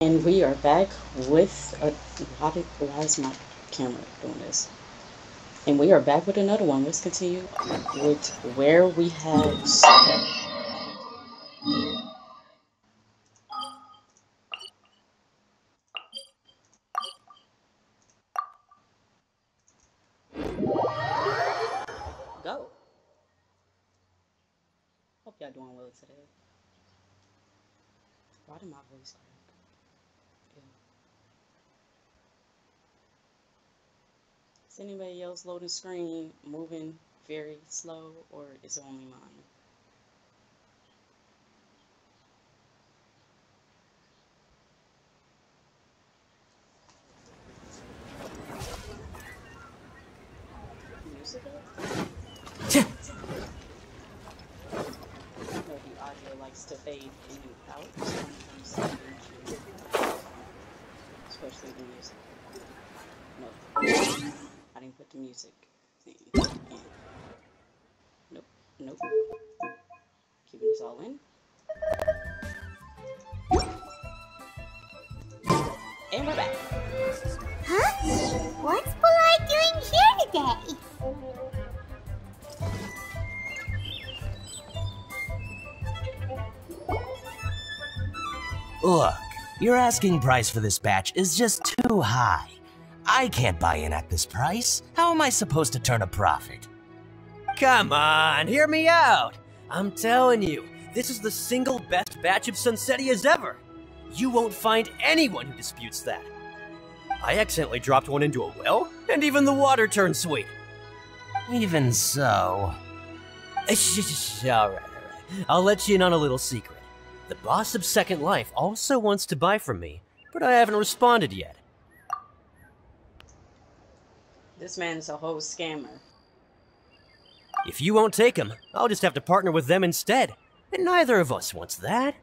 And we are back with why is my camera doing this? And we are back with another one. Let's continue with where we have go. Hope y'all doing well today. Why did my voice? Is anybody else loading screen moving very slow, or is it only mine? Music up? I know the audio likes to fade in and out sometimes, especially the music. No. I didn't put the music thing in. Nope, nope. Keeping this all in. And we're back. Huh? What's Polite doing here today? Look, your asking price for this batch is just too high. I can't buy in at this price. How am I supposed to turn a profit? Come on, hear me out. I'm telling you, this is the single best batch of Sunsetias ever. You won't find anyone who disputes that. I accidentally dropped one into a well, and even the water turned sweet. Even so... Alright. I'll let you in on a little secret. The boss of Second Life also wants to buy from me, but I haven't responded yet. This man's a whole scammer. If you won't take him, I'll just have to partner with them instead. And neither of us wants that.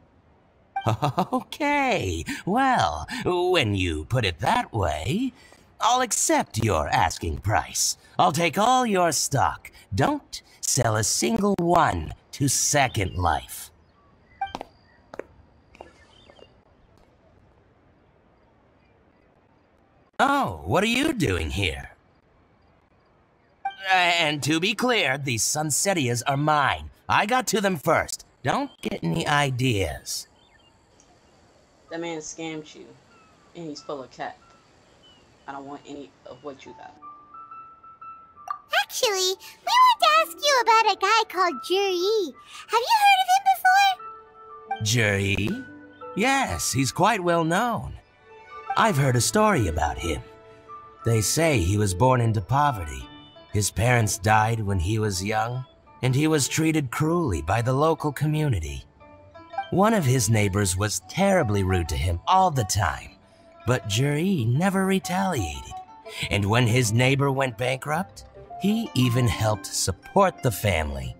Okay, well, when you put it that way, I'll accept your asking price. I'll take all your stock. Don't sell a single one to Second Life. Oh, what are you doing here? And to be clear, these Sunsetias are mine. I got to them first. Don't get any ideas. That man scammed you, and he's full of cap. I don't want any of what you got. Actually, we want to ask you about a guy called Juri. Have you heard of him before? Juri? Yes, he's quite well known. I've heard a story about him. They say he was born into poverty. His parents died when he was young, and he was treated cruelly by the local community. One of his neighbors was terribly rude to him all the time, but Juri never retaliated. And when his neighbor went bankrupt, he even helped support the family.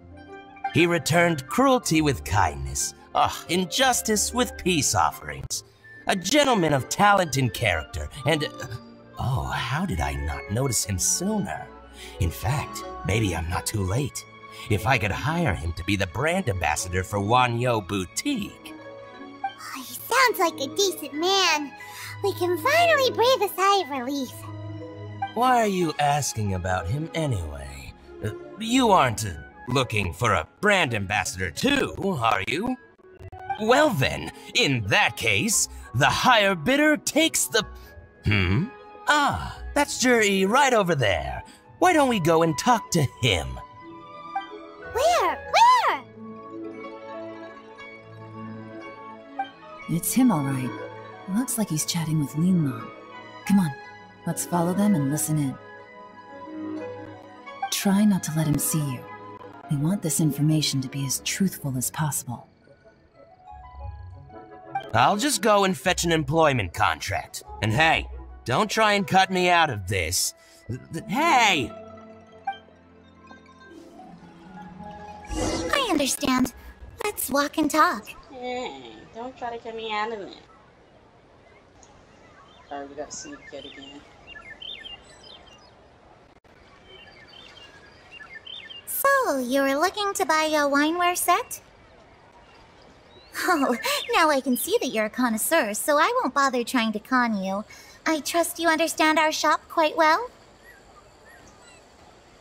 He returned cruelty with kindness, injustice with peace offerings. A gentleman of talent and character, and... how did I not notice him sooner? In fact, maybe I'm not too late. If I could hire him to be the brand ambassador for Wanyo Boutique. Oh, he sounds like a decent man. We can finally breathe a sigh of relief. Why are you asking about him anyway? You aren't looking for a brand ambassador too, are you? Well then, in that case, the higher bidder takes the... Ah, that's Juri right over there. Why don't we go and talk to him? Where? It's him, all right. Looks like he's chatting with Linlan. Come on, let's follow them and listen in. Try not to let him see you. We want this information to be as truthful as possible. I'll just go and fetch an employment contract. And hey, don't try and cut me out of this. Hey! I understand. Let's walk and talk. Hey, don't try to get me out of it. Sorry, we got to see the kid again. So, you were looking to buy a wineware set? Oh, now I can see that you're a connoisseur, so I won't bother trying to con you. I trust you understand our shop quite well?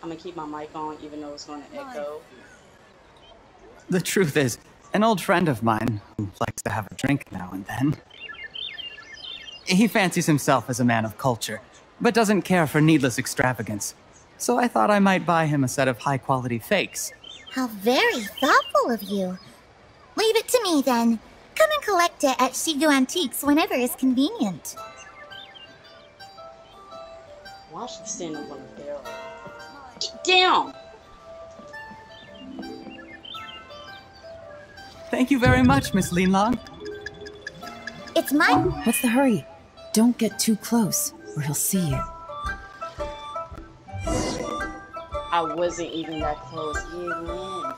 I'm gonna keep my mic on even though it's gonna echo. The truth is, an old friend of mine, who likes to have a drink now and then, he fancies himself as a man of culture, but doesn't care for needless extravagance. So I thought I might buy him a set of high-quality fakes. How very thoughtful of you. Leave it to me, then. Come and collect it at Shigu Antiques whenever is convenient. Well, I should stand up on the barrel. Get down! Thank you very much, Miss Linlong. It's mine. What's the hurry? Don't get too close, or he'll see you. I wasn't even that close. I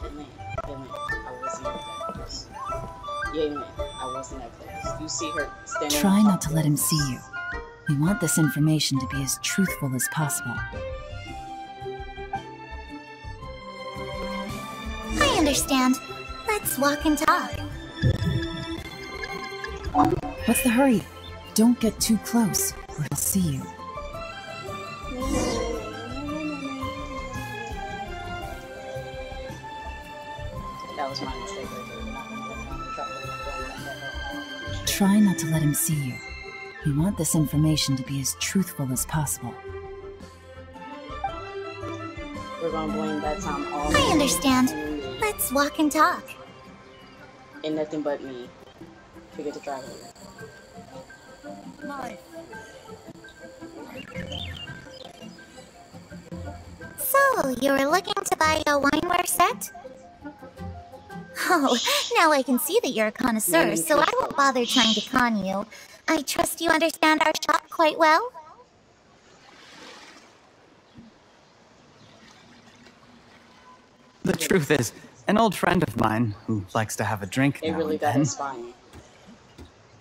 wasn't that close. You see her standing. Try not to let him see you. We want this information to be as truthful as possible. I understand. Let's walk and talk. What's the hurry? Don't get too close, or he'll see you. That was my mistake. Try not to let him see you. We want this information to be as truthful as possible. We're gonna blame that time all I understand. Let's walk and talk. And nothing but me. Forget to drive away. So, you were looking to buy a wineware set? Oh, now I can see that you're a connoisseur, so I won't bother trying to con you. I trust you understand our shop quite well? The truth is, an old friend of mine, who likes to have a drink now and then,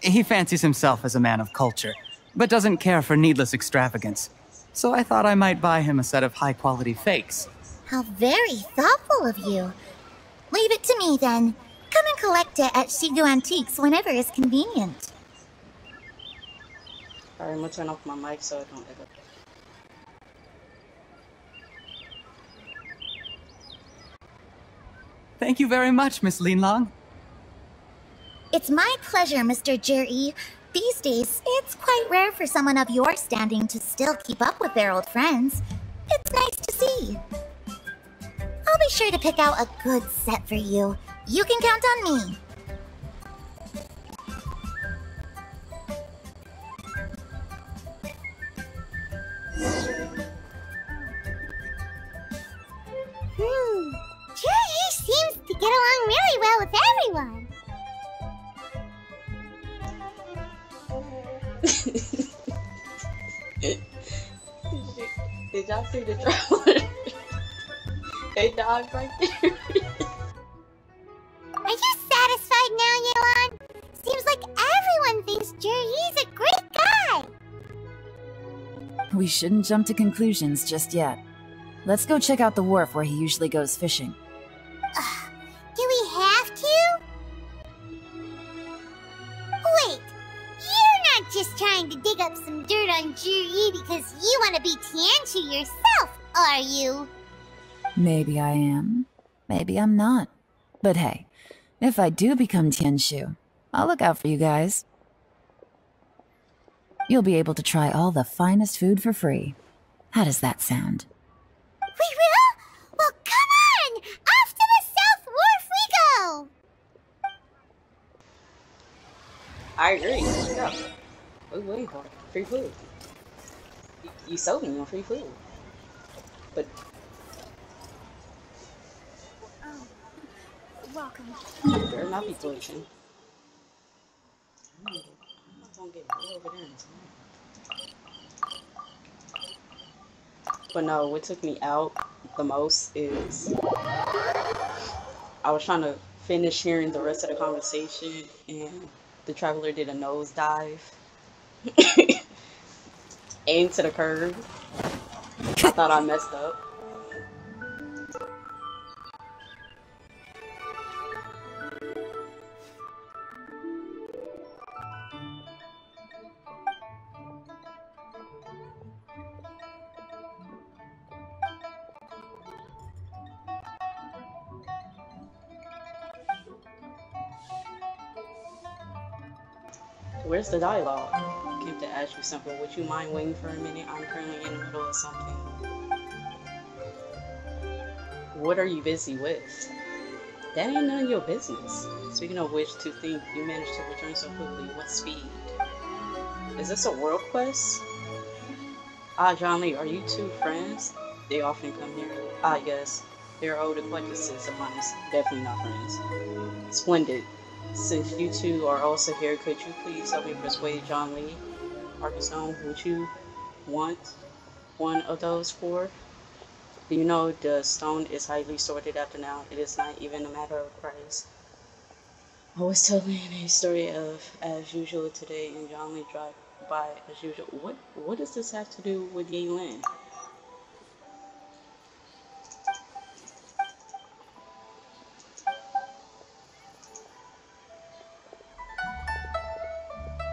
he fancies himself as a man of culture, but doesn't care for needless extravagance. So I thought I might buy him a set of high-quality fakes. How very thoughtful of you. Leave it to me, then. Come and collect it at Shigu Antiques whenever is convenient. Alright, I'm gonna turn off my mic so I don't echo. Thank you very much, Miss Linlong. It's my pleasure, Mr. Jiri. These days, it's quite rare for someone of your standing to still keep up with their old friends. It's nice to see. I'll be sure to pick out a good set for you. You can count on me. Jiri seems to get along really well with everyone. Did y'all see the traveler? They died right there. Are you satisfied now, Yelan? Seems like everyone thinks Jiri's a great guy. We shouldn't jump to conclusions just yet. Let's go check out the wharf where he usually goes fishing. Do we have to? Wait. You're not just trying to dig up some dirt on Jiri because you want to be Qingshu yourself, are you? Maybe I am. Maybe I'm not. But hey, if I do become Qingshu, I'll look out for you guys. You'll be able to try all the finest food for free. How does that sound? We will? Well, come on! Off to the South Wharf we go! I agree. Yeah. What are you waiting for? Free food. You sold me on free food. But... welcome. You better not be glitching. I'm not gonna get over there. But no, what took me out the most is I was trying to finish hearing the rest of the conversation, and the traveler did a nosedive into the curb. I thought I messed up. Where's the dialogue? Came to ask you something. Would you mind waiting for a minute? I'm currently in the middle of something. What are you busy with? That ain't none of your business. Speaking of which, to think you managed to return so quickly. What speed? Is this a world quest? Ah, John Lee, are you two friends? They often come here. Ah, yes. They're old acquaintances of mine. Definitely not friends. Splendid. Since you two are also here, could you please help me persuade John Lee? Arkansas, would you want one of those four? Do you know the stone is highly sorted after now? It is not even a matter of price. I was telling a story of as usual today, and John Lee dropped by as usual. What does this have to do with Yelan?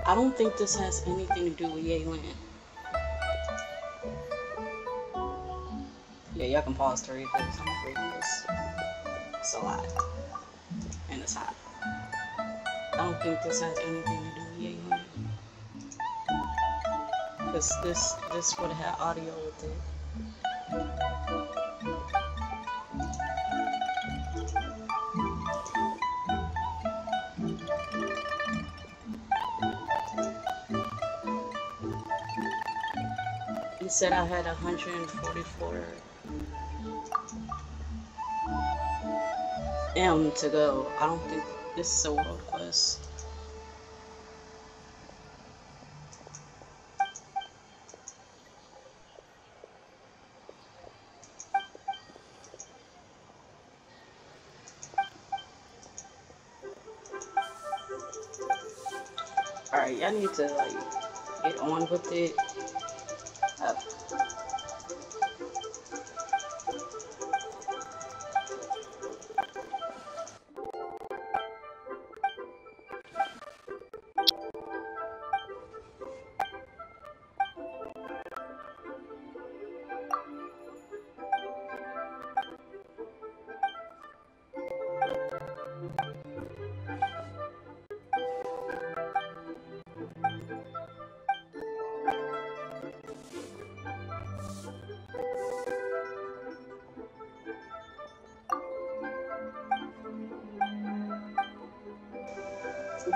I don't think this has anything to do with Yelan. Yeah, y'all can pause to read this. I'm reading this. It's a lot. And it's hot. I don't think this has anything to do with Yelan. Because this would have had audio with it. Said I had 144 M to go. I don't think this is a world quest. Alright, y'all need to like get on with it.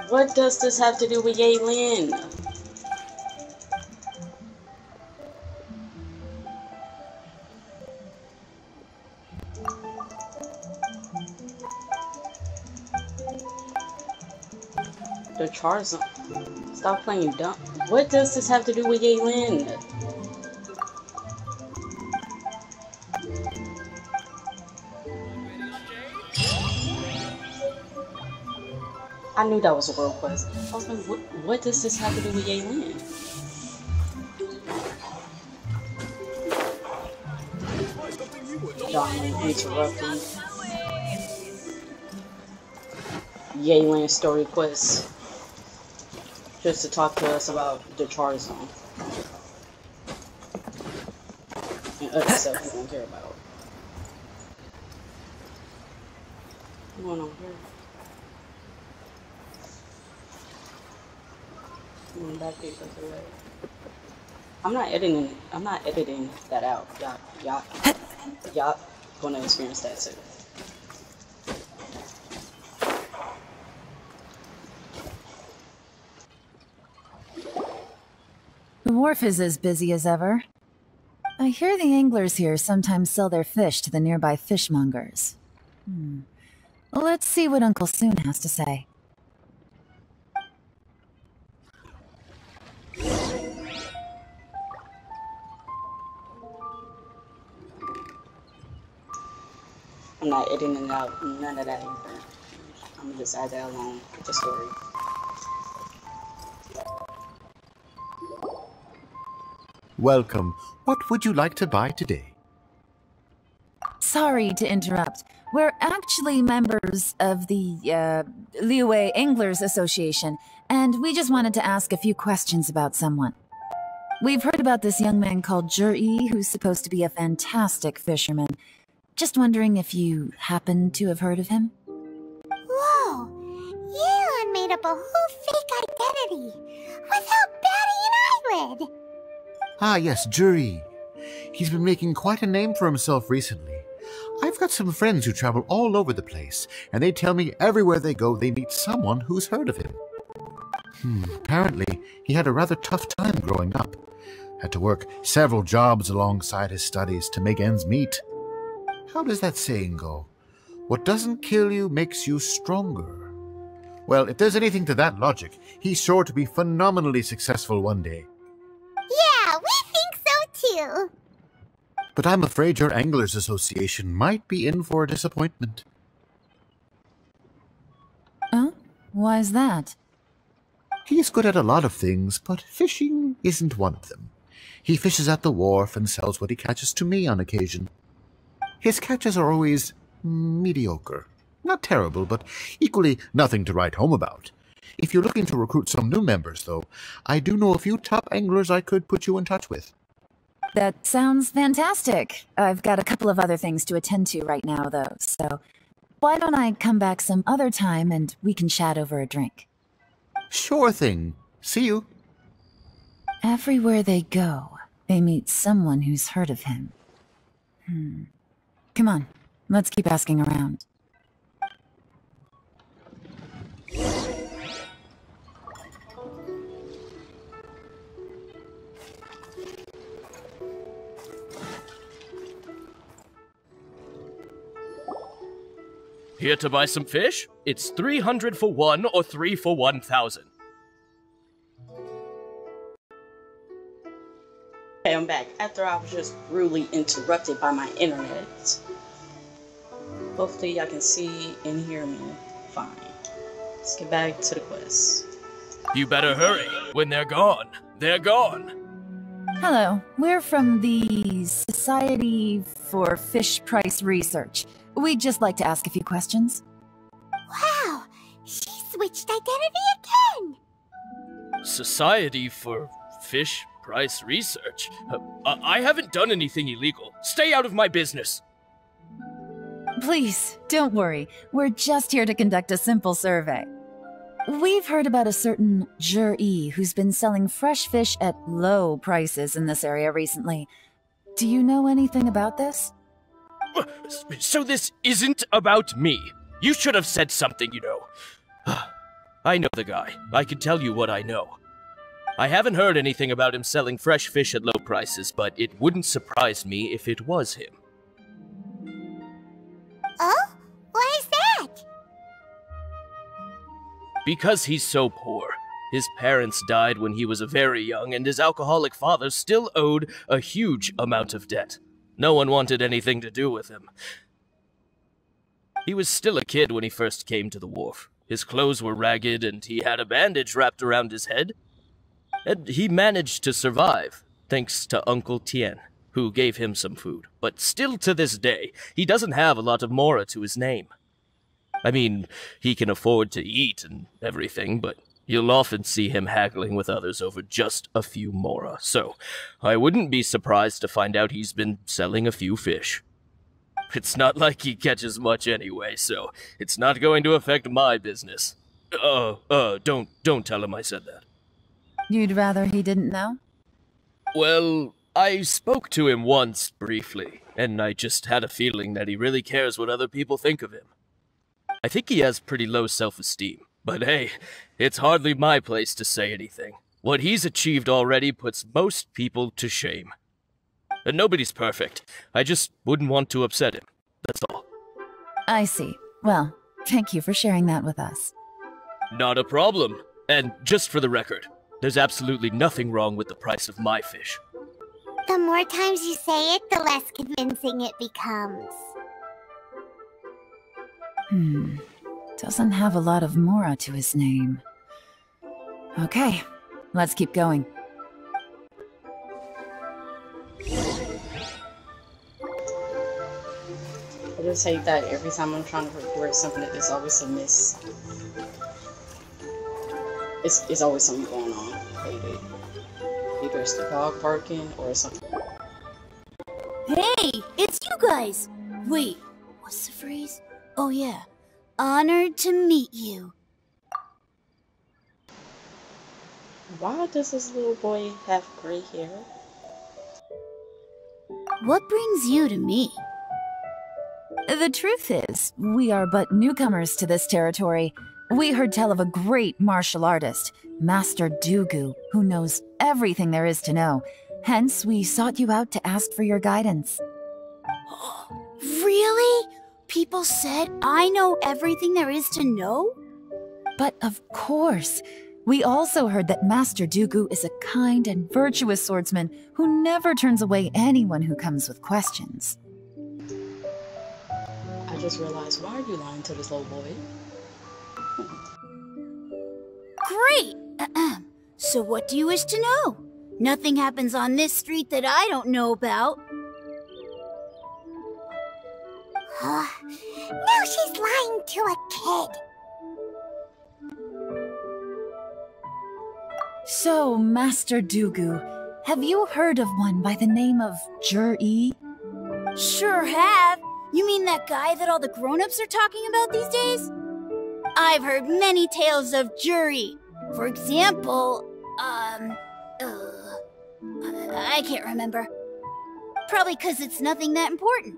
What does this have to do with Yelan? The Charizard. Stop playing dumb. What does this have to do with Yelan? I knew that was a world quest. I was like, what does this have to do with Yelan? John interrupting. Yelan story quest. Just to talk to us about the Charizard. And other stuff we don't care about. What's going on here? I'm not editing that out. Y'all gonna experience that soon. The wharf is as busy as ever. I hear the anglers here sometimes sell their fish to the nearby fishmongers. Well, let's see what Uncle Soon has to say. I'm not editing out none of that either. I'm gonna just add that along with the story. Welcome. What would you like to buy today? Sorry to interrupt. We're actually members of the Liyue Anglers Association, and we just wanted to ask a few questions about someone. We've heard about this young man called Juri, who's supposed to be a fantastic fisherman. Just wondering if you happen to have heard of him? Whoa! Yelan may made up a whole fake identity. With how batty an eyelid! Ah yes, Juri. He's been making quite a name for himself recently. I've got some friends who travel all over the place, and they tell me everywhere they go they meet someone who's heard of him. Apparently, he had a rather tough time growing up. Had to work several jobs alongside his studies to make ends meet. How does that saying go? What doesn't kill you makes you stronger. Well, if there's anything to that logic, he's sure to be phenomenally successful one day. Yeah, we think so too. But I'm afraid your Anglers Association might be in for a disappointment. Huh? Why is that? He's good at a lot of things, but fishing isn't one of them. He fishes at the wharf and sells what he catches to me on occasion. His catches are always mediocre. Not terrible, but equally nothing to write home about. If you're looking to recruit some new members, though, I do know a few top anglers I could put you in touch with. That sounds fantastic. I've got a couple of other things to attend to right now, though, so why don't I come back some other time and we can chat over a drink? Sure thing. See you. Everywhere they go, they meet someone who's heard of him. Come on, let's keep asking around. Here to buy some fish? It's 300 for one or 3 for 1,000. Okay, I'm back after I was just rudely interrupted by my internet. Hopefully y'all can see and hear me fine. Let's get back to the quest. You better hurry. When they're gone, they're gone. Hello, we're from the Society for Fish Price Research. We'd just like to ask a few questions. Wow! She switched identity again! Society for Fish Price Research? I haven't done anything illegal. Stay out of my business! Please, don't worry. We're just here to conduct a simple survey. We've heard about a certain Juri who's been selling fresh fish at low prices in this area recently. Do you know anything about this? So this isn't about me. You should have said something, you know. I know the guy. I can tell you what I know. I haven't heard anything about him selling fresh fish at low prices, but it wouldn't surprise me if it was him. Oh? Why is that? Because he's so poor. His parents died when he was very young, and his alcoholic father still owed a huge amount of debt. No one wanted anything to do with him. He was still a kid when he first came to the wharf. His clothes were ragged and he had a bandage wrapped around his head. And he managed to survive, thanks to Uncle Tien, who gave him some food. But still to this day, he doesn't have a lot of mora to his name. I mean, he can afford to eat and everything, but you'll often see him haggling with others over just a few mora, so I wouldn't be surprised to find out he's been selling a few fish. It's not like he catches much anyway, so it's not going to affect my business. Don't tell him I said that. You'd rather he didn't know? Well, I spoke to him once briefly, and I just had a feeling that he really cares what other people think of him. I think he has pretty low self-esteem. But hey, it's hardly my place to say anything. What he's achieved already puts most people to shame. And nobody's perfect. I just wouldn't want to upset him. That's all. I see. Well, thank you for sharing that with us. Not a problem. And just for the record, there's absolutely nothing wrong with the price of my fish. The more times you say it, the less convincing it becomes. Doesn't have a lot of mora to his name. Okay, let's keep going. I just hate that every time I'm trying to record something, that there's always a miss. It's always something going on. I hate it. Either it's the dog barking or something. Hey, it's you guys! Wait, what's the phrase? Oh yeah. Honored to meet you. Why does this little boy have gray hair? What brings you to me? The truth is, we are but newcomers to this territory. We heard tell of a great martial artist, Master Dugu, who knows everything there is to know. Hence, we sought you out to ask for your guidance. Really? People said I know everything there is to know? But of course. We also heard that Master Dugu is a kind and virtuous swordsman who never turns away anyone who comes with questions. I just realized, why are you lying to this little boy? Great! So what do you wish to know? Nothing happens on this street that I don't know about. Now she's lying to a kid. So, Master Dugu, have you heard of one by the name of Jur-E? Sure have! You mean that guy that all the grown-ups are talking about these days? I've heard many tales of Jur-E. For example, I can't remember. Probably because it's nothing that important.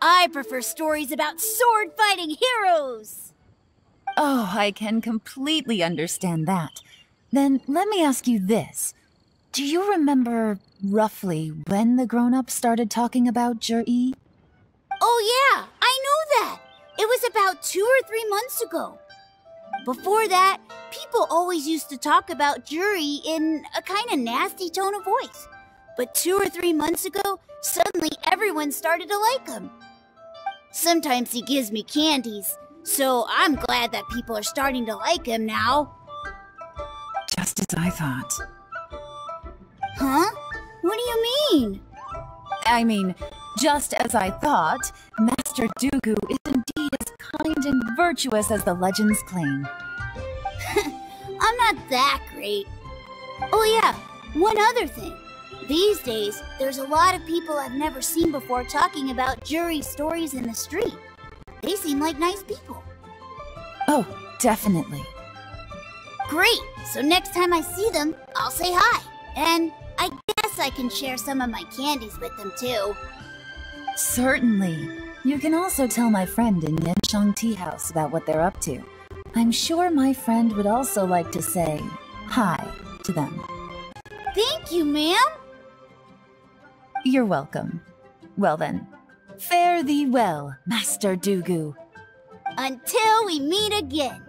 I prefer stories about sword-fighting heroes! Oh, I can completely understand that. Then let me ask you this. Do you remember roughly when the grown-ups started talking about Jur-E? Oh yeah, I know that! It was about 2 or 3 months ago. Before that, people always used to talk about Jur-E in a kind of nasty tone of voice. But 2 or 3 months ago, suddenly everyone started to like him. Sometimes he gives me candies, so I'm glad that people are starting to like him now. Just as I thought. Huh? What do you mean? I mean, just as I thought, Master Dugu is indeed as kind and virtuous as the legends claim. I'm not that great. Oh yeah, one other thing. These days, there's a lot of people I've never seen before talking about Jur-E stories in the street. They seem like nice people. Oh, definitely. Great! So next time I see them, I'll say hi. And I guess I can share some of my candies with them too. Certainly. You can also tell my friend in Yanshang Teahouse about what they're up to. I'm sure my friend would also like to say hi to them. Thank you, ma'am! You're welcome. Well then, fare thee well, Master Dugu. Until we meet again.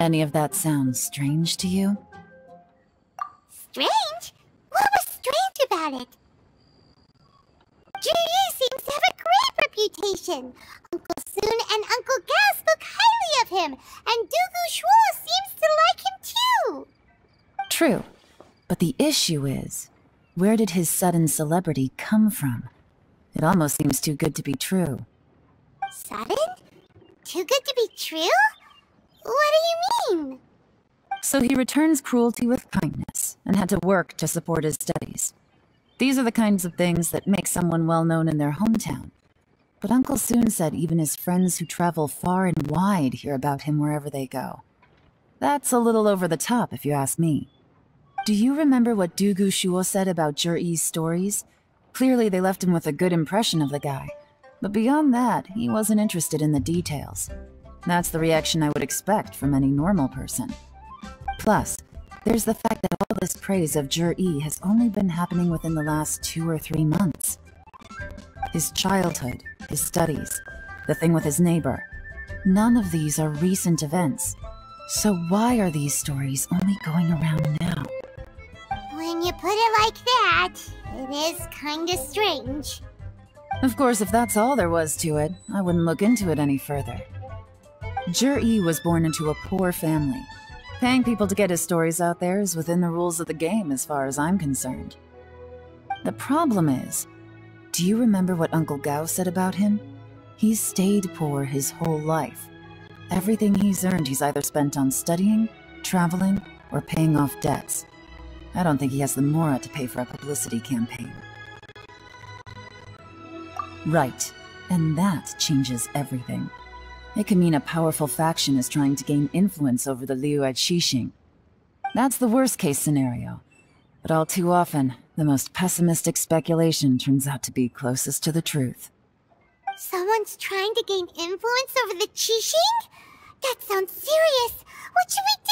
Any of that sounds strange to you? Strange? What was strange about it? Jur-E seems to have a great reputation. Uncle Soon and Uncle Gas spoke highly of him, and Dugu Shuo seems to like him too. True, but the issue is, where did his sudden celebrity come from? It almost seems too good to be true. Sudden? Too good to be true? What do you mean? So he returns cruelty with kindness, and had to work to support his studies. These are the kinds of things that make someone well-known in their hometown. But Uncle Soon said even his friends who travel far and wide hear about him wherever they go. That's a little over the top, if you ask me. Do you remember what Dugu Shuo said about Jur-E's stories? Clearly they left him with a good impression of the guy. But beyond that, he wasn't interested in the details. That's the reaction I would expect from any normal person. Plus, there's the fact that all this praise of Jur-E has only been happening within the last 2 or 3 months. His childhood, his studies, the thing with his neighbor. None of these are recent events. So why are these stories only going around now? When you put it like that, it is kinda strange. Of course, if that's all there was to it, I wouldn't look into it any further. Jur-E was born into a poor family. Paying people to get his stories out there is within the rules of the game as far as I'm concerned. The problem is, do you remember what Uncle Gao said about him? He's stayed poor his whole life. Everything he's earned he's either spent on studying, traveling, or paying off debts. I don't think he has the mora to pay for a publicity campaign. Right, and that changes everything. It could mean a powerful faction is trying to gain influence over the Liyue Qixing. That's the worst-case scenario. But all too often, the most pessimistic speculation turns out to be closest to the truth. Someone's trying to gain influence over the Qixing? That sounds serious! What should we do?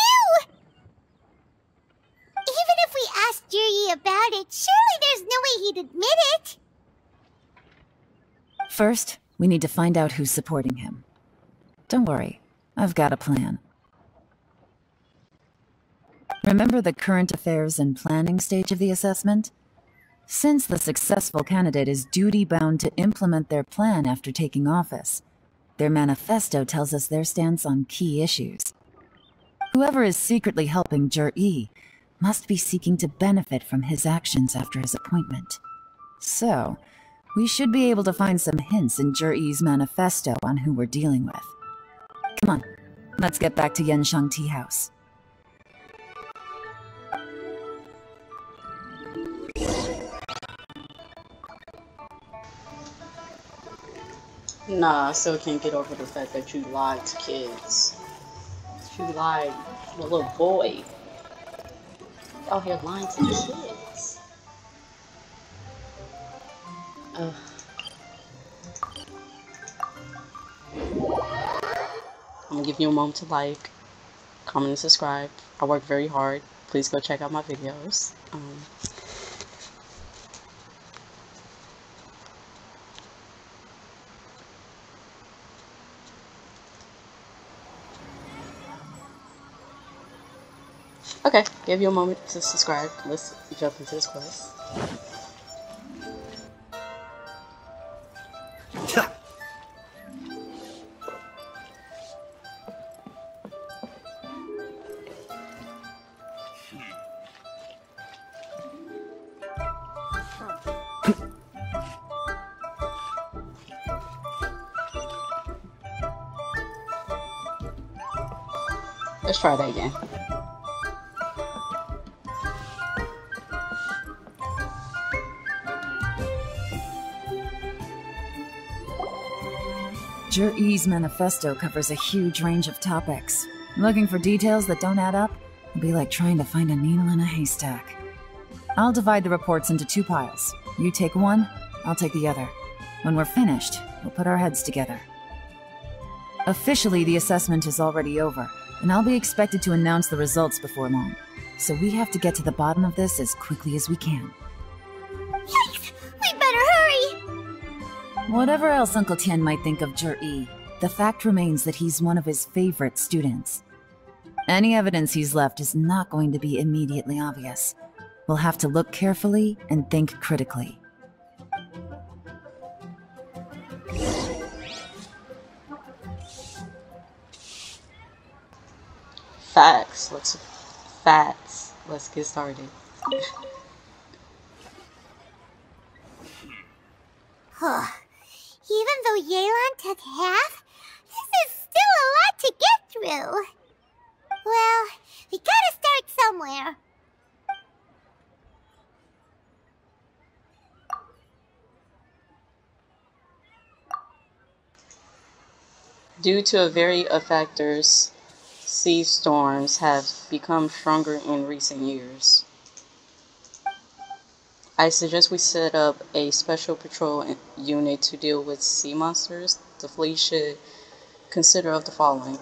Even if we asked Yuri about it, surely there's no way he'd admit it! First, we need to find out who's supporting him. Don't worry, I've got a plan. Remember the current affairs and planning stage of the assessment? Since the successful candidate is duty-bound to implement their plan after taking office, their manifesto tells us their stance on key issues. Whoever is secretly helping Jur-Yi must be seeking to benefit from his actions after his appointment. So, we should be able to find some hints in Jur-Yi's manifesto on who we're dealing with. Come on, let's get back to Yanshang Teahouse. Nah, I still can't get over the fact that you lied to kids. You lied to a little boy. Y'all here lying to the kids. Ugh. I'm gonna give you a moment to like, comment, and subscribe. I work very hard. Please go check out my videos. Okay, give you a moment to subscribe. Let's jump into this quest. Let's try that again. Jur-Yi's manifesto covers a huge range of topics. Looking for details that don't add up would be like trying to find a needle in a haystack. I'll divide the reports into two piles. You take one, I'll take the other. When we're finished, we'll put our heads together. Officially, the assessment is already over, and I'll be expected to announce the results before long. So we have to get to the bottom of this as quickly as we can. Whatever else Uncle Tian might think of Jur-Yi, the fact remains that he's one of his favorite students. Any evidence he's left is not going to be immediately obvious. We'll have to look carefully and think critically. Facts. Let's get started. Huh. Even though Yelan took half, this is still a lot to get through. Well, we gotta start somewhere. Due to a variety of factors, sea storms have become stronger in recent years. I suggest we set up a special patrol unit to deal with sea monsters. The fleet should consider of the following.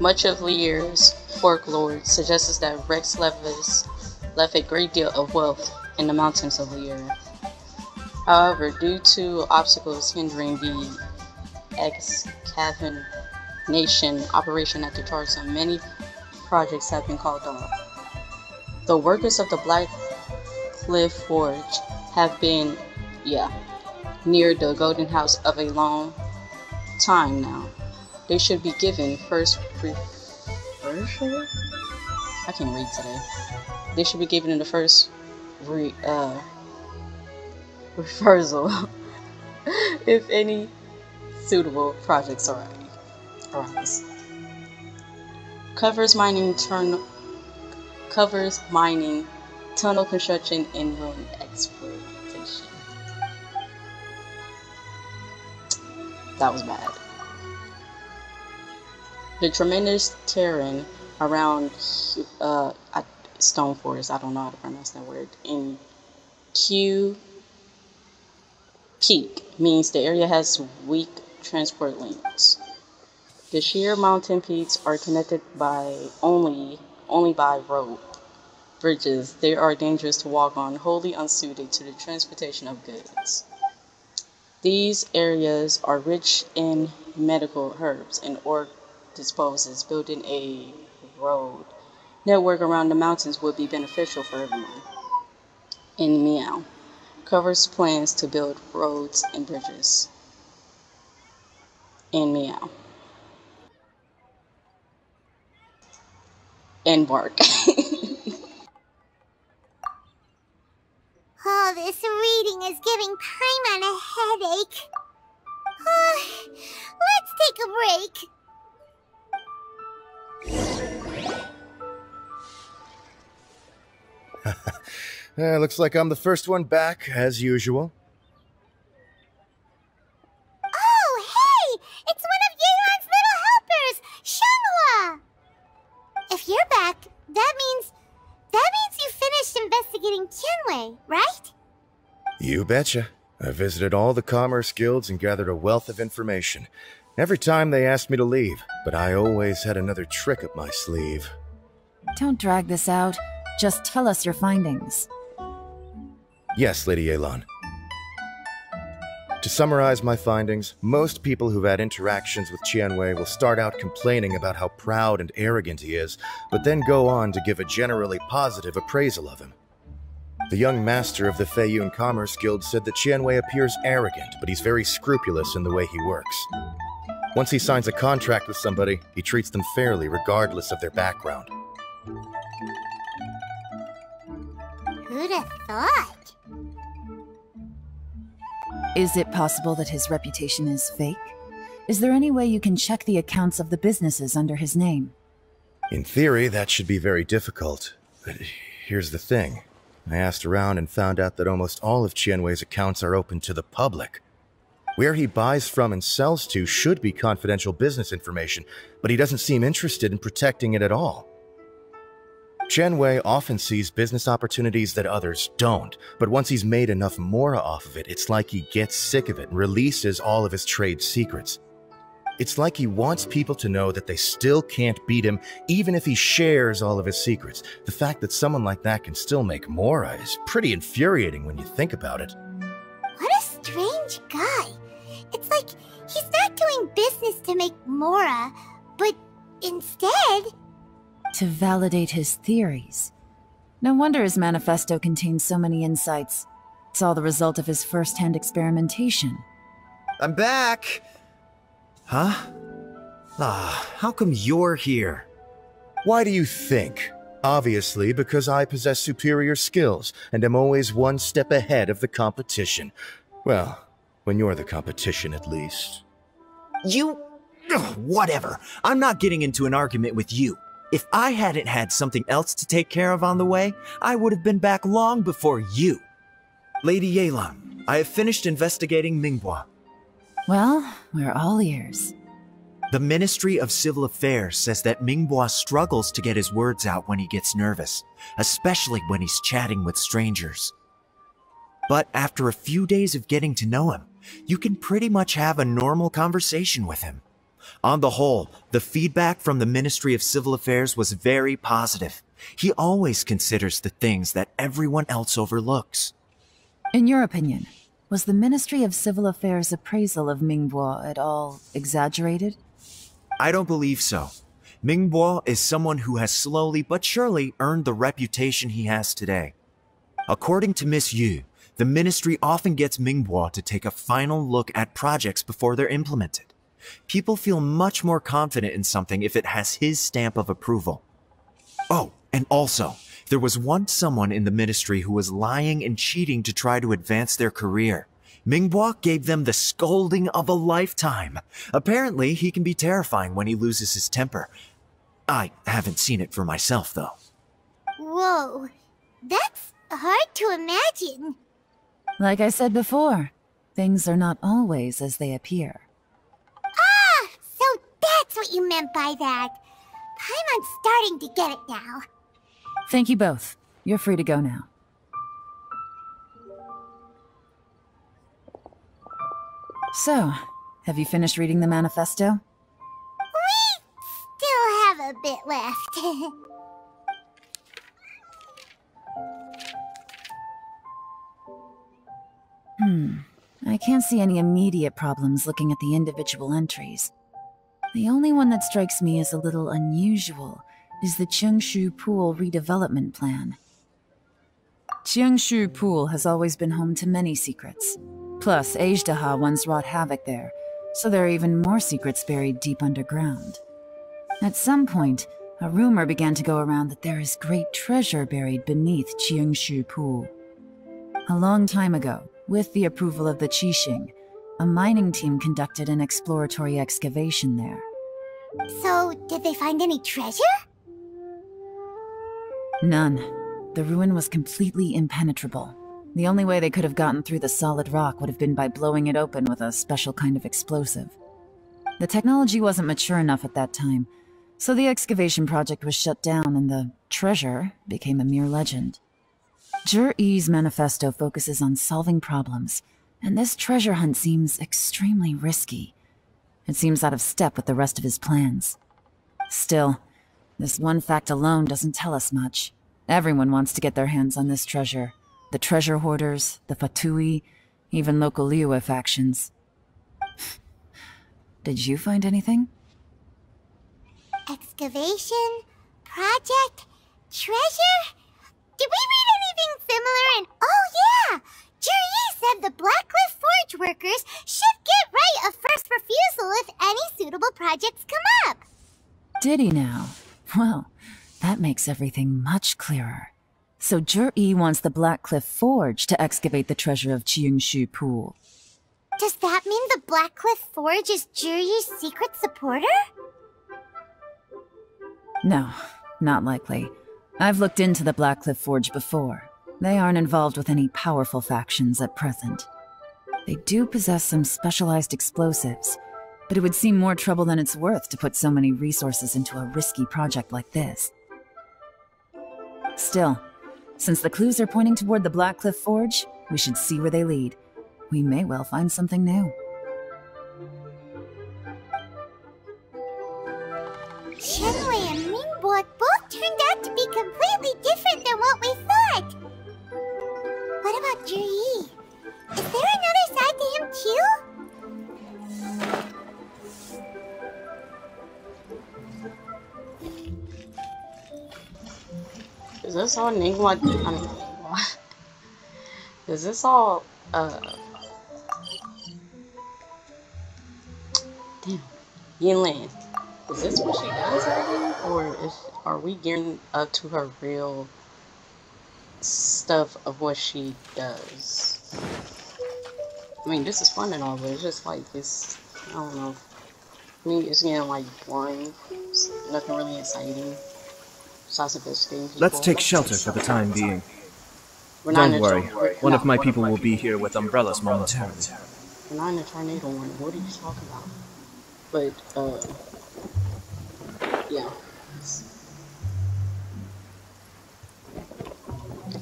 Much of Liyue's folklore suggests that Rex Levis left a great deal of wealth in the mountains of Liyue. However, due to obstacles hindering the excavation operation at the Charts, and many projects have been called off. The workers of the Blackcliff Forge have been, near the Golden House of a long time now. They should be given first preferential. I can't read today. They should be given the first reversal, if any. Suitable projects already arise. Covers mining tunnel construction and road exploitation. That was bad. The tremendous terrain around Stone Forest, I don't know how to pronounce that word, in Q Peak means the area has weak transport links. The sheer mountain peaks are connected by only by road bridges. They are dangerous to walk on, wholly unsuited to the transportation of goods. These areas are rich in medical herbs and ore disposals. Building a road network around the mountains would be beneficial for everyone. In Miao, covers plans to build roads and bridges. In Miao. And bark. Oh, this reading is giving Paimon a headache. Let's take a break. Looks like I'm the first one back, as usual. Oh, hey! It's one of Yelan's little helpers, Shenhua! If you're back, that means you finished investigating Qianwei, right? You betcha. I visited all the commerce guilds and gathered a wealth of information. Every time they asked me to leave, but I always had another trick up my sleeve. Don't drag this out. Just tell us your findings. Yes, Lady Yelan. To summarize my findings, most people who've had interactions with Qianwei will start out complaining about how proud and arrogant he is, but then go on to give a generally positive appraisal of him. The young master of the Feiyun Commerce Guild said that Qianwei appears arrogant, but he's very scrupulous in the way he works. Once he signs a contract with somebody, he treats them fairly regardless of their background. Who'd have thought? Is it possible that his reputation is fake? Is there any way you can check the accounts of the businesses under his name? In theory, that should be very difficult. But here's the thing. I asked around and found out that almost all of Qianwei's accounts are open to the public. Where he buys from and sells to should be confidential business information, but he doesn't seem interested in protecting it at all. Qianwei often sees business opportunities that others don't, but once he's made enough mora off of it, it's like he gets sick of it and releases all of his trade secrets. It's like he wants people to know that they still can't beat him, even if he shares all of his secrets. The fact that someone like that can still make mora is pretty infuriating when you think about it. What a strange guy. It's like he's not doing business to make mora, but instead... to validate his theories. No wonder his manifesto contains so many insights. It's all the result of his first-hand experimentation. I'm back! Huh? How come you're here? Why do you think? Obviously, because I possess superior skills and am always one step ahead of the competition. Well, when you're the competition, at least. You... ugh, whatever. I'm not getting into an argument with you. If I hadn't had something else to take care of on the way, I would have been back long before you. Lady Yelan, I have finished investigating Minghua. Well, we're all ears. The Ministry of Civil Affairs says that Minghua struggles to get his words out when he gets nervous, especially when he's chatting with strangers. But after a few days of getting to know him, you can pretty much have a normal conversation with him. On the whole, the feedback from the Ministry of Civil Affairs was very positive. He always considers the things that everyone else overlooks. In your opinion, was the Ministry of Civil Affairs' appraisal of Minghua at all exaggerated? I don't believe so. Minghua is someone who has slowly but surely earned the reputation he has today. According to Miss Yu, the Ministry often gets Minghua to take a final look at projects before they're implemented. People feel much more confident in something if it has his stamp of approval. Oh, and also, there was once someone in the ministry who was lying and cheating to try to advance their career. Minghua gave them the scolding of a lifetime. Apparently, he can be terrifying when he loses his temper. I haven't seen it for myself, though. Whoa, that's Hard to imagine. Like I said before, things are not always as they appear. Ah! So that's what you meant by that. Paimon's starting to get it now. Thank you both. You're free to go now. So, have you finished reading the manifesto? We still have a bit left. I can't see any immediate problems looking at the individual entries. The only one that strikes me as a little unusual is the Qingshu Pool redevelopment plan. Qingshu Pool has always been home to many secrets. Plus, Ajdaha once wrought havoc there, so there are even more secrets buried deep underground. At some point, a rumor began to go around that there is great treasure buried beneath Qingshu Pool. A long time ago, with the approval of the Qixing, a mining team conducted an exploratory excavation there. So, did they find any treasure? None. The ruin was completely impenetrable. The only way they could have gotten through the solid rock would have been by blowing it open with a special kind of explosive. The technology wasn't mature enough at that time, so the excavation project was shut down and the treasure became a mere legend. Jur Yi's manifesto focuses on solving problems, and this treasure hunt seems extremely risky. It seems out of step with the rest of his plans. Still, this one fact alone doesn't tell us much. Everyone wants to get their hands on this treasure. The treasure hoarders, the Fatui, even local Liyue factions. Did you find anything? Excavation? Project? Treasure? Did we read anything similar in— Oh yeah! Jur Yi said the Blackcliff Forge workers should get right of first refusal if any suitable projects come up! Did he now? Well, that makes everything much clearer. So Jur Yi wants the Blackcliff Forge to excavate the treasure of Qingshu Pool. Does that mean the Blackcliff Forge is Jur Yi's secret supporter? No, not likely. I've looked into the Blackcliff Forge before. They aren't involved with any powerful factions at present. They do possess some specialized explosives, but it would seem more trouble than it's worth to put so many resources into a risky project like this. Still, since the clues are pointing toward the Blackcliff Forge, we should see where they lead. We may well find something new. Both turned out to be completely different than what we thought! What about Jur Yi? Is there another side to him too? Is this all Ningguan? I mean, what? Is this all, damn. Yelan. Is this what she does already, or are we getting up to her real stuff of what she does? I mean, this is fun and all, but it's just like this. I don't know. I mean, it's getting like boring. It's nothing really exciting. Let's take shelter for the time being. Don't worry, one of my people will be here with umbrellas momentarily. We're not in a tornado warning. What are you talking about? But yeah.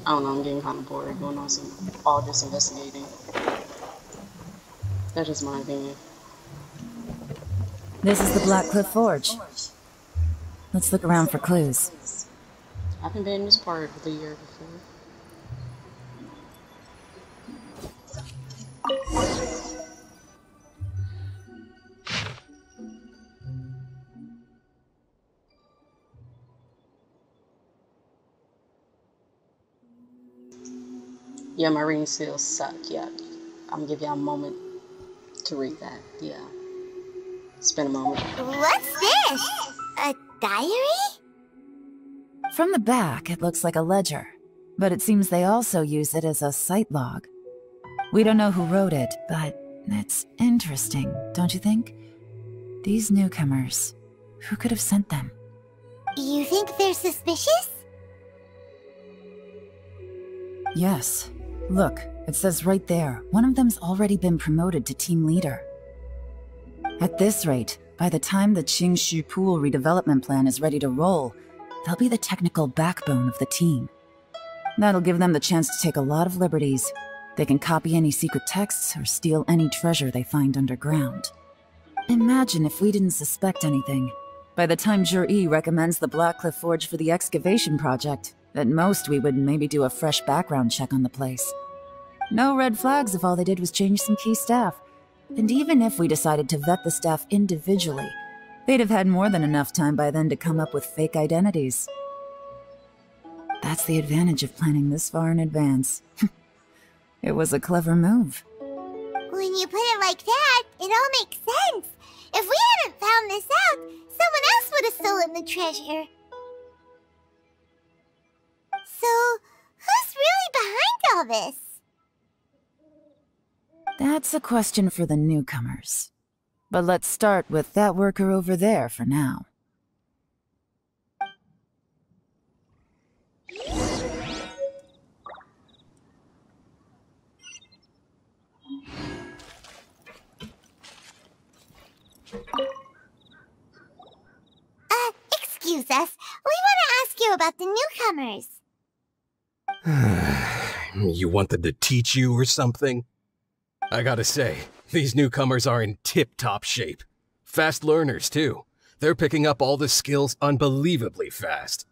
I don't know, I'm getting kind of bored going on some all this investigating. That is my opinion. This is the Blackcliff Forge. Let's look around for clues. I haven't been in this part of the year before. Yeah, my reading skills suck, yeah. I'm gonna give y'all a moment to read that, yeah. Spend a moment. What's this? A diary? From the back, it looks like a ledger, but it seems they also use it as a site log. We don't know who wrote it, but it's interesting, don't you think? These newcomers, who could have sent them? You think they're suspicious? Yes. Look, it says right there, one of them's already been promoted to team leader. At this rate, by the time the Qingshu Pool redevelopment plan is ready to roll, they'll be the technical backbone of the team. That'll give them the chance to take a lot of liberties. They can copy any secret texts or steal any treasure they find underground. Imagine if we didn't suspect anything. By the time Juri recommends the Blackcliff Forge for the excavation project, at most we would maybe do a fresh background check on the place. No red flags if all they did was change some key staff. And even if we decided to vet the staff individually, they'd have had more than enough time by then to come up with fake identities. That's the advantage of planning this far in advance. It was a clever move. When you put it like that, it all makes sense. If we hadn't found this out, someone else would have stolen the treasure. So, who's really behind all this? That's a question for the newcomers. But let's start with that worker over there for now. Excuse us. We want to ask you about the newcomers. You want them to teach you or something? I gotta say, these newcomers are in tip-top shape. Fast learners, too. They're picking up all the skills unbelievably fast.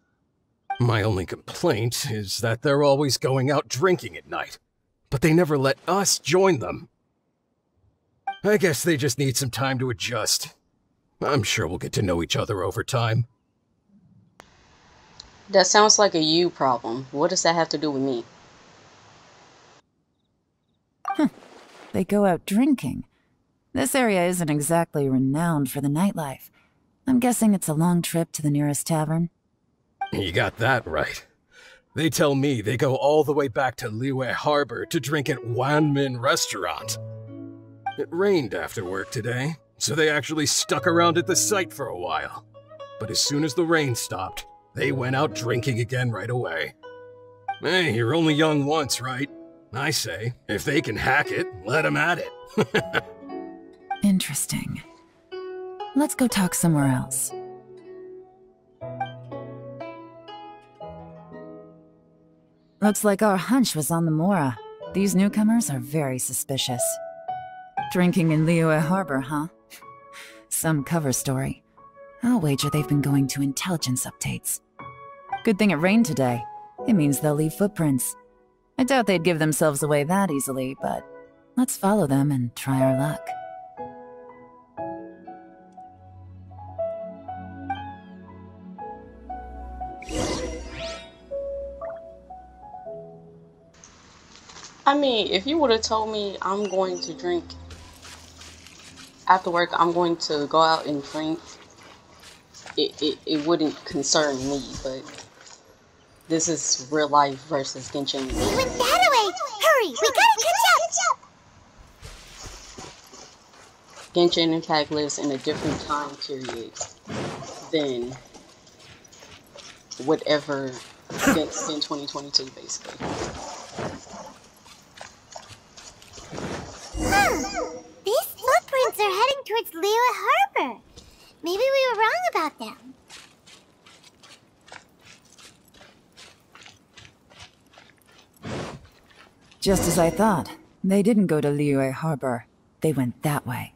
My only complaint is that they're always going out drinking at night, but they never let us join them. I guess they just need some time to adjust. I'm sure we'll get to know each other over time. That sounds like a you problem. What does that have to do with me? They go out drinking. This area isn't exactly renowned for the nightlife. I'm guessing it's a long trip to the nearest tavern. You got that right. They tell me they go all the way back to Liyue Harbor to drink at Wanmin Restaurant. It rained after work today, so they actually stuck around at the site for a while. But as soon as the rain stopped, they went out drinking again right away. Hey, you're only young once, right? I say, if they can hack it, let them at it. Interesting. Let's go talk somewhere else. Looks like our hunch was on the Mora. These newcomers are very suspicious. Drinking in Liyue Harbor, huh? Some cover story. I'll wager they've been going to intelligence updates. Good thing it rained today. It means they'll leave footprints. I doubt they'd give themselves away that easily, but let's follow them and try our luck. I mean, if you would have told me I'm going to drink after work, I'm going to go out and drink, it wouldn't concern me, but this is real life versus Genshin. We went that away! Hurry! We gotta catch up! Genshin Impact lives in a different time period than whatever since in 2022, basically. These footprints are heading towards Liyue Harbor! Maybe we were wrong about them. Just as I thought. They didn't go to Liyue Harbor. They went that way.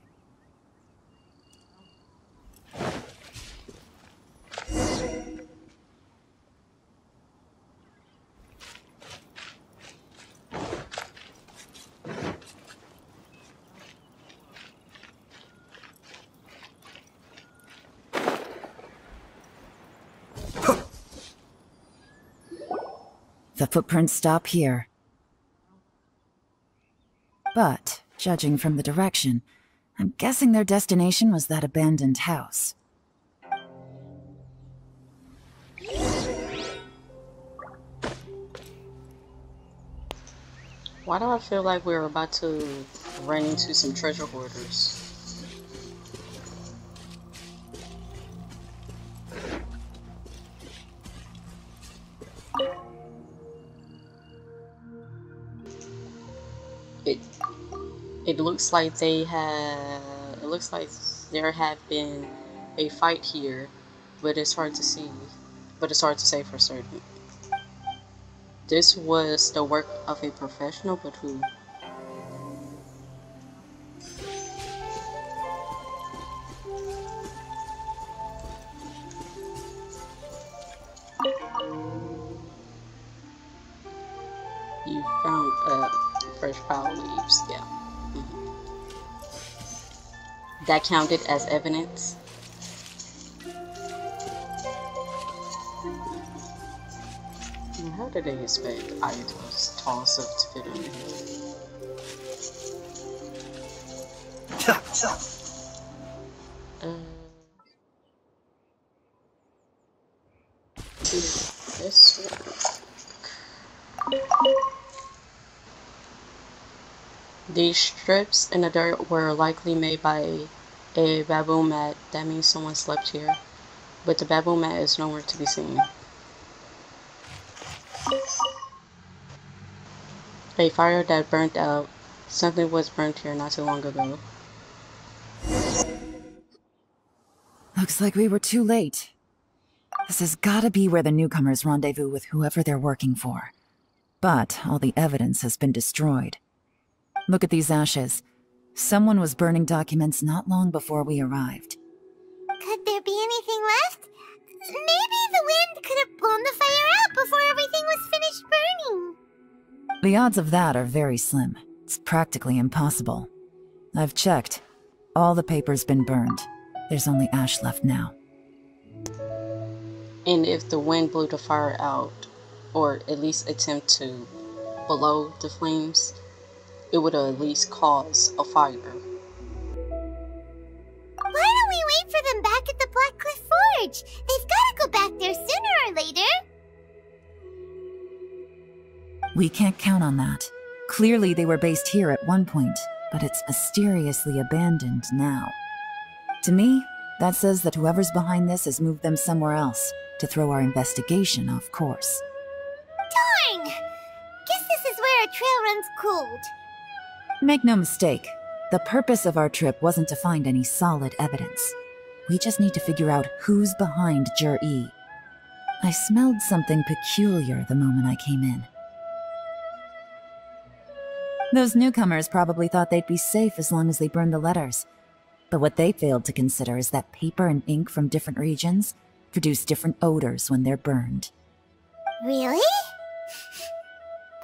The footprints stop here. But, judging from the direction, I'm guessing their destination was that abandoned house. Why do I feel like we're about to run into some treasure hoarders? looks like they have. It looks like there have been a fight here, but it's hard to see. But it's hard to say for certain. This was the work of a professional, but who? You found fresh foul leaves, yeah. Mm-hmm. That counted as evidence? How did they expect idols toss up to fit in? This work. These strips in the dirt were likely made by a bamboo mat. That means someone slept here, but the bamboo mat is nowhere to be seen. A fire that burnt out. Something was burnt here not too long ago. Looks like we were too late. This has gotta be where the newcomers rendezvous with whoever they're working for. But all the evidence has been destroyed. Look at these ashes. Someone was burning documents not long before we arrived. Could there be anything left? Maybe the wind could have blown the fire out before everything was finished burning. The odds of that are very slim. It's practically impossible. I've checked. All the paper's been burned. There's only ash left now. And if the wind blew the fire out, or at least attempt to blow the flames, it would at least cause a fire. Why don't we wait for them back at the Blackcliff Forge? They've got to go back there sooner or later. We can't count on that. Clearly they were based here at one point, but it's mysteriously abandoned now. To me, that says that whoever's behind this has moved them somewhere else, to throw our investigation off course. Darn! Guess this is where our trail runs cold. Make no mistake, the purpose of our trip wasn't to find any solid evidence. We just need to figure out who's behind Jur-E. I smelled something peculiar the moment I came in. Those newcomers probably thought they'd be safe as long as they burned the letters. But what they failed to consider is that paper and ink from different regions produce different odors when they're burned. Really?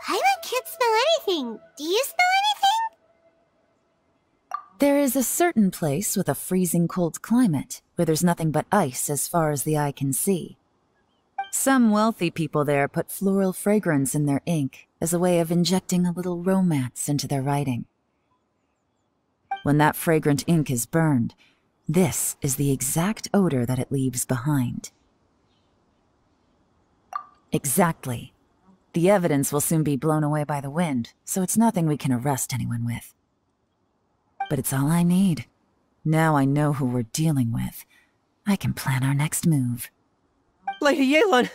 Pilot can't smell anything. Do you smell anything? There is a certain place with a freezing cold climate where there's nothing but ice as far as the eye can see. Some wealthy people there put floral fragrance in their ink as a way of injecting a little romance into their writing. When that fragrant ink is burned, this is the exact odor that it leaves behind. Exactly. The evidence will soon be blown away by the wind, so it's nothing we can arrest anyone with. But it's all I need. Now I know who we're dealing with. I can plan our next move. Lady Yelan!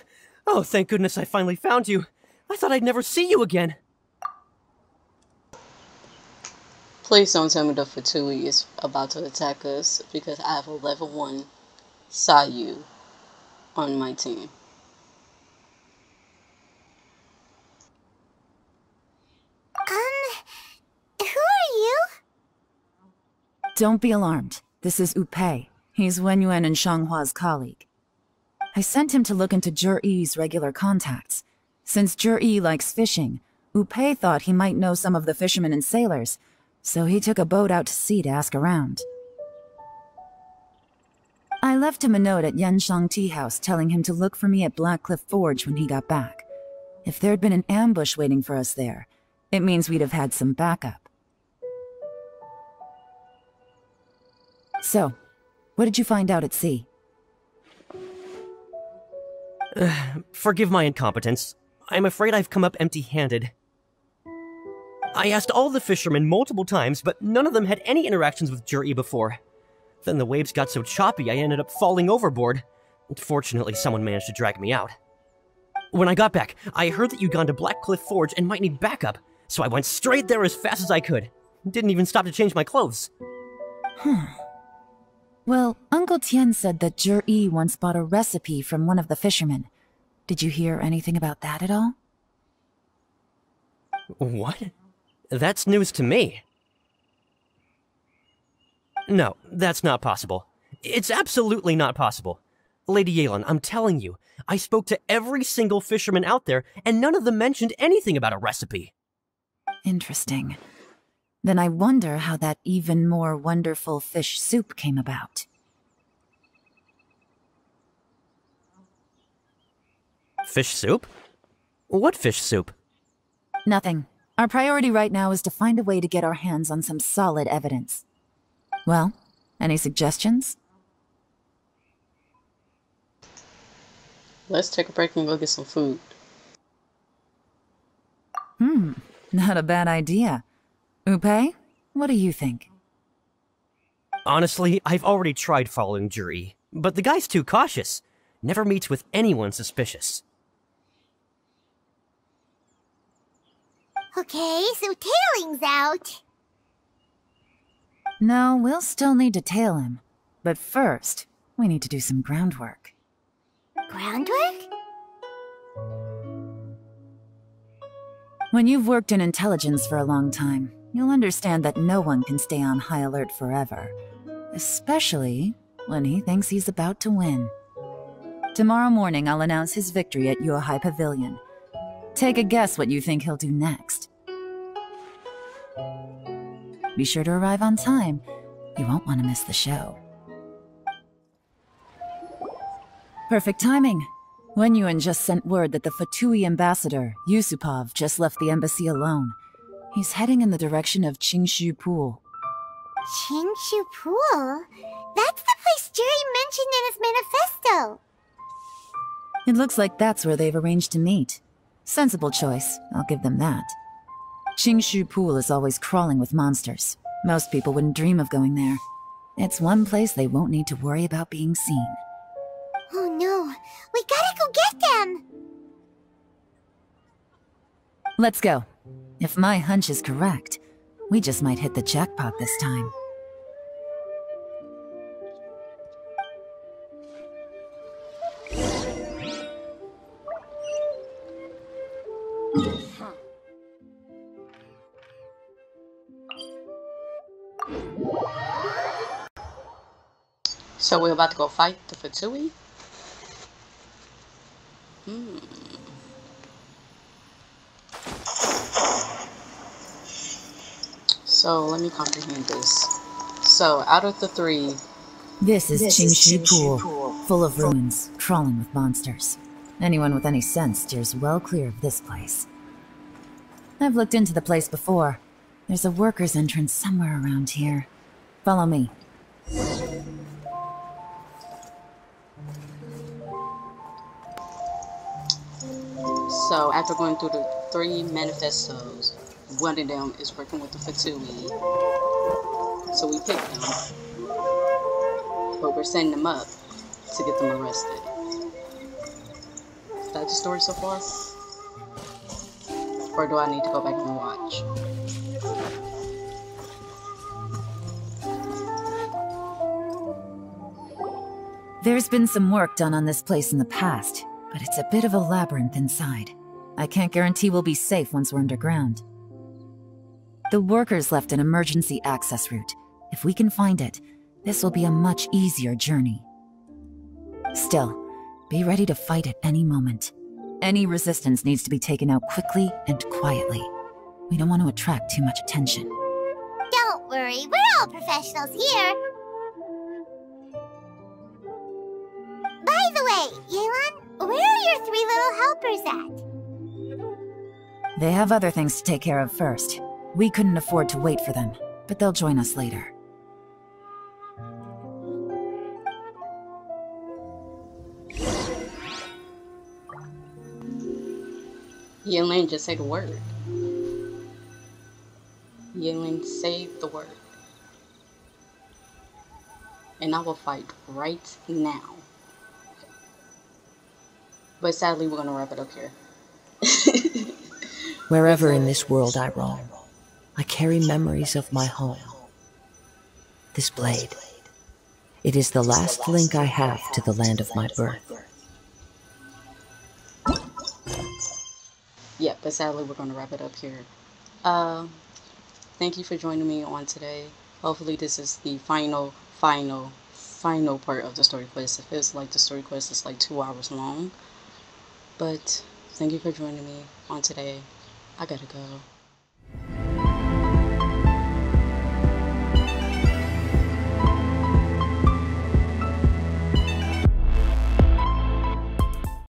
Oh, thank goodness I finally found you. I thought I'd never see you again. Please don't tell me the Fatui is about to attack us, because I have a level 1 Sayu on my team. Who are you? Don't be alarmed. This is Upei. He's Wen Yuan and Shanghua's colleague. I sent him to look into Jur-E's regular contacts. Since Jur-E likes fishing, Upei thought he might know some of the fishermen and sailors, so he took a boat out to sea to ask around. I left him a note at Yanshang Teahouse telling him to look for me at Blackcliff Forge when he got back. If there'd been an ambush waiting for us there, it means we'd have had some backup. So, what did you find out at sea? Forgive my incompetence. I'm afraid I've come up empty-handed. I asked all the fishermen multiple times, but none of them had any interactions with Jur-E before. Then the waves got so choppy I ended up falling overboard. Fortunately, someone managed to drag me out. When I got back, I heard that you'd gone to Blackcliff Forge and might need backup, so I went straight there as fast as I could. Didn't even stop to change my clothes. Huh. Well, Uncle Tian said that Jur Yi once bought a recipe from one of the fishermen. Did you hear anything about that at all? What? That's news to me. No, that's not possible. It's absolutely not possible. Lady Yelan, I'm telling you, I spoke to every single fisherman out there, and none of them mentioned anything about a recipe. Interesting. Then I wonder how that even more wonderful fish soup came about. Fish soup? What fish soup? Nothing. Our priority right now is to find a way to get our hands on some solid evidence. Well, any suggestions? Let's take a break and go get some food. Not a bad idea. Upei, what do you think? Honestly, I've already tried following Jur Yi, but the guy's too cautious. Never meets with anyone suspicious. Okay, so tailing's out. No, we'll still need to tail him. But first, we need to do some groundwork. Groundwork? When you've worked in intelligence for a long time, you'll understand that no one can stay on high alert forever. Especially when he thinks he's about to win. Tomorrow morning, I'll announce his victory at Yohai Pavilion. Take a guess what you think he'll do next. Be sure to arrive on time. You won't want to miss the show. Perfect timing. Wenyuan just sent word that the Fatui ambassador, Yusupov, just left the embassy alone. He's heading in the direction of Qingshu Pool. Qingshu Pool? That's the place Jur Yi mentioned in his manifesto! It looks like that's where they've arranged to meet. Sensible choice, I'll give them that. Qingshu Pool is always crawling with monsters. Most people wouldn't dream of going there. It's one place they won't need to worry about being seen. Oh no, we gotta go get them! Let's go. If my hunch is correct, we just might hit the jackpot this time. So we're about to go fight the Fatui? So let me comprehend this. So out of the three, this is Qingshu Pool, full of ruins, crawling with monsters. Anyone with any sense steers well clear of this place. I've looked into the place before. There's a worker's entrance somewhere around here. Follow me. So after going through the three manifestos, one of them is working with the Fatui. So we picked them, but we're setting them up to get them arrested. Is that the story so far? Or do I need to go back and watch? There's been some work done on this place in the past, but it's a bit of a labyrinth inside. I can't guarantee we'll be safe once we're underground. The workers left an emergency access route. If we can find it, this will be a much easier journey. Still, be ready to fight at any moment. Any resistance needs to be taken out quickly and quietly. We don't want to attract too much attention. Don't worry, we're all professionals here. By the way, Yelan, where are your three little helpers at? They have other things to take care of first. We couldn't afford to wait for them, but they'll join us later. Yelan just said the word. Yelan saved the word. And I will fight right now. But sadly, we're going to wrap it up here. Wherever in this world I roam, I carry memories of my home. This blade, it is the last link I have to the land of my birth. Yeah, but sadly we're going to wrap it up here. Thank you for joining me on today. Hopefully this is the final part of the story quest. It feels like the story quest is like 2 hours long. But thank you for joining me on today. I gotta go.